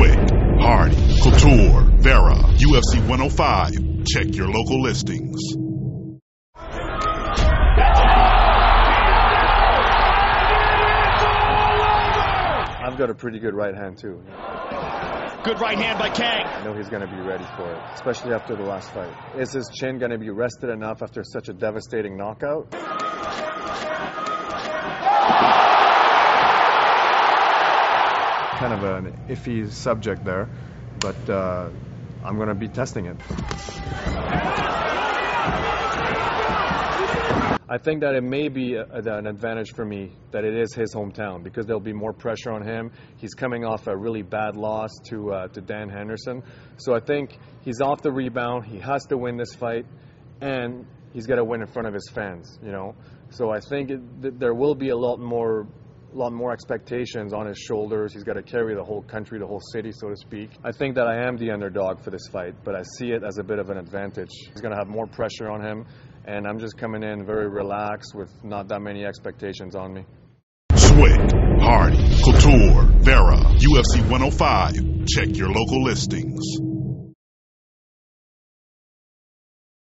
Swick, Hardy, Couture, Vera, UFC 105. Check your local listings. I've got a pretty good right hand, too. Good right hand by Kang. I know he's going to be ready for it, especially after the last fight. Is his chin going to be rested enough after such a devastating knockout? Kind of an iffy subject there, but I'm going to be testing it. I think that it may be an advantage for me that it is his hometown, because there'll be more pressure on him. He's coming off a really bad loss to Dan Henderson. So I think he's off the rebound. He has to win this fight, and he's got to win in front of his fans, you know. So I think there will be a lot more expectations on his shoulders. He's got to carry the whole country, the whole city, so to speak. I think that I am the underdog for this fight, but I see it as a bit of an advantage. He's going to have more pressure on him, and I'm just coming in very relaxed with not that many expectations on me. Swick, Hardy, Couture, Vera, UFC 105. Check your local listings.